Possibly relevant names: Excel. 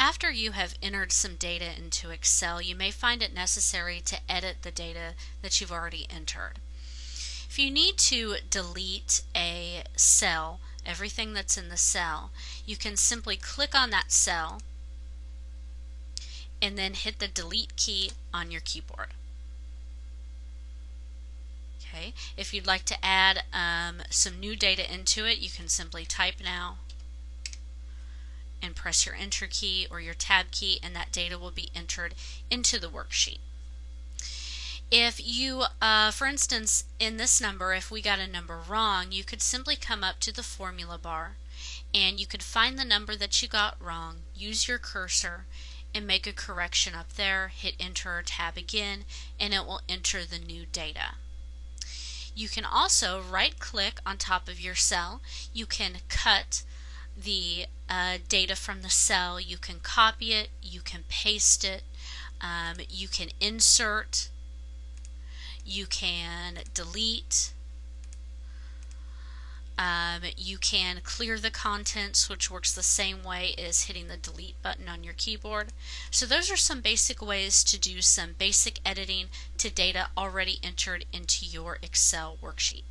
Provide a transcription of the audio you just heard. After you have entered some data into Excel, you may find it necessary to edit the data that you've already entered. If you need to delete a cell, everything that's in the cell, you can simply click on that cell and then hit the delete key on your keyboard. Okay. If you'd like to add some new data into it, you can simply type now and press your enter key or your tab key, and that data will be entered into the worksheet. If you, for instance, in this number, if we got a number wrong, you could simply come up to the formula bar and you could find the number that you got wrong, use your cursor and make a correction up there, hit enter or tab again, and it will enter the new data. You can also right click on top of your cell, you can cut the data from the cell, you can copy it, you can paste it, you can insert, you can delete, you can clear the contents, which works the same way as hitting the delete button on your keyboard. So those are some basic ways to do some basic editing to data already entered into your Excel worksheet.